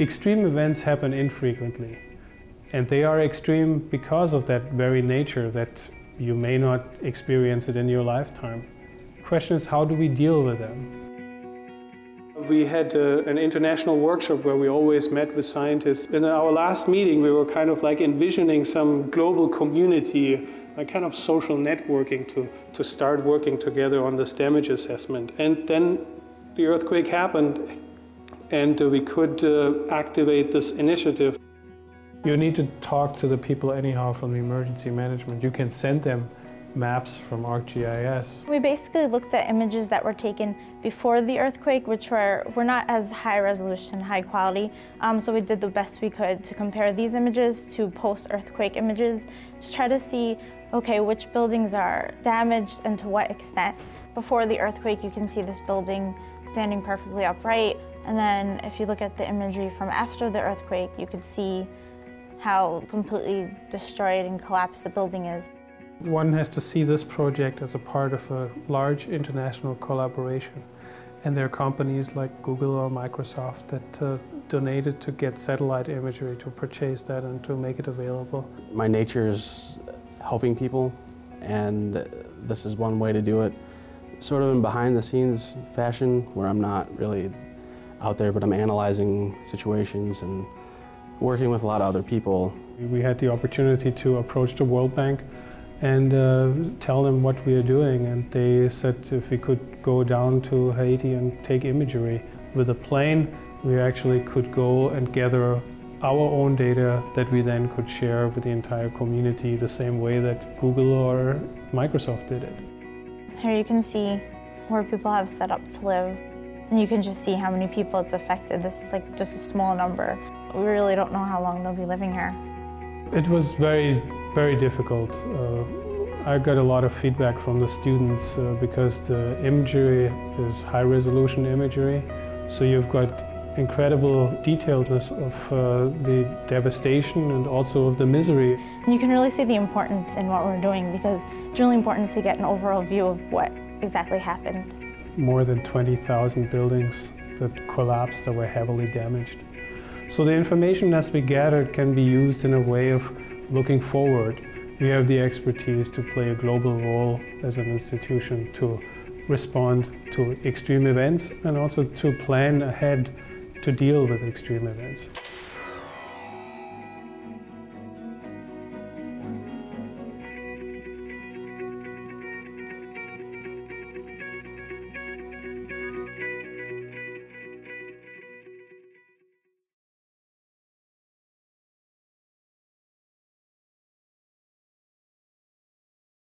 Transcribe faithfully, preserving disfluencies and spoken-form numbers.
Extreme events happen infrequently, and they are extreme because of that very nature that you may not experience it in your lifetime. The question is, how do we deal with them? We had a, an international workshop where we always met with scientists. In our last meeting, we were kind of like envisioning some global community, a kind of social networking to, to start working together on this damage assessment. And then the earthquake happened, and uh, we could uh, activate this initiative. You need to talk to the people anyhow from the emergency management. You can send them maps from ArcGIS. We basically looked at images that were taken before the earthquake, which were, were not as high resolution, high quality, um, so we did the best we could to compare these images to post-earthquake images to try to see, okay, which buildings are damaged and to what extent. Before the earthquake, you can see this building standing perfectly upright, and then if you look at the imagery from after the earthquake, you could see how completely destroyed and collapsed the building is. One has to see this project as a part of a large international collaboration. And there are companies like Google or Microsoft that uh, donated to get satellite imagery, to purchase that and to make it available. My nature is helping people, and this is one way to do it, sort of in behind the scenes fashion, where I'm not really out there, but I'm analyzing situations and working with a lot of other people. We had the opportunity to approach the World Bank and uh, tell them what we are doing, and they said if we could go down to Haiti and take imagery with a plane, we actually could go and gather our own data that we then could share with the entire community the same way that Google or Microsoft did it. Here you can see where people have set up to live, and you can just see how many people it's affected. This is like just a small number. We really don't know how long they'll be living here. It was very, very difficult. Uh, I got a lot of feedback from the students uh, because the imagery is high-resolution imagery, so you've got incredible detailedness of uh, the devastation and also of the misery. You can really see the importance in what we're doing, because it's really important to get an overall view of what exactly happened. More than twenty thousand buildings that collapsed that were heavily damaged. So the information that we gathered can be used in a way of looking forward. We have the expertise to play a global role as an institution to respond to extreme events and also to plan ahead to deal with extreme events.